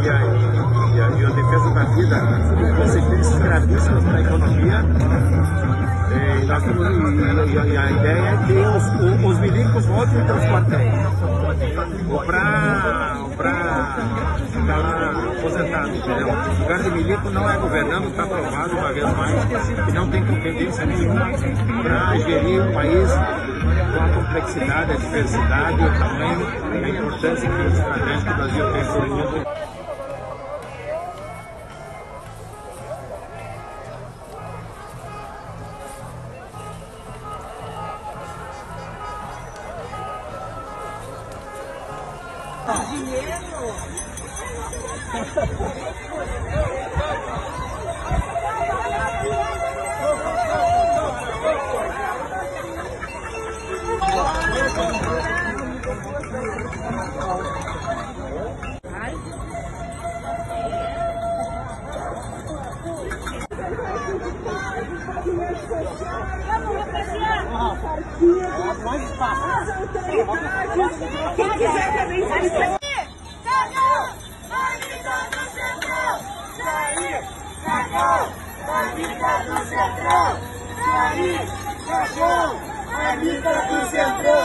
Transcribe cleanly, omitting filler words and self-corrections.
e a defesa da vida tem consequências gravíssimas para a economia. E a ideia é que os milicos voltem para os quartéis, ou para ficar lá aposentado, entendeu? O lugar de milico não é governando, está provado uma vez mais que não tem competência nenhuma para gerir o país com a complexidade, a diversidade, o tamanho, a importância que o estratégico Brasil tem para o mundo. Quem quiser também sair. Amiga do Centrão! Jair, Cajão! Amiga do Centrão!